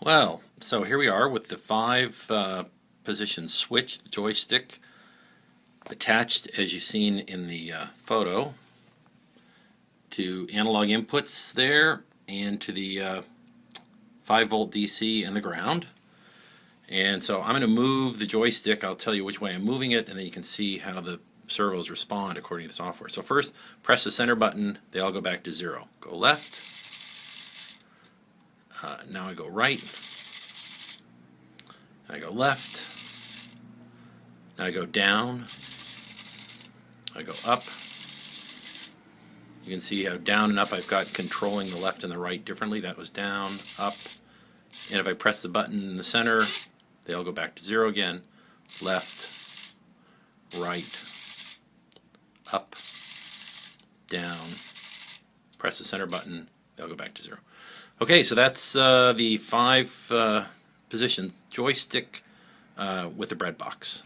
Well, so here we are with the 5-position switch, the joystick, attached, as you've seen in the photo, to analog inputs there and to the 5-volt DC and the ground. And so I'm going to move the joystick. I'll tell you which way I'm moving it, and then you can see how the servos respond according to the software. So first, press the center button. They all go back to 0. Go left. Now I go right, I go left, now I go down, I go up. You can see how down and up I've got controlling the left and the right differently. That was down, up, and if I press the button in the center, they all go back to 0 again. Left, right, up, down, press the center button, they'll go back to 0. Okay, so that's the 5-position joystick with the BreadBox.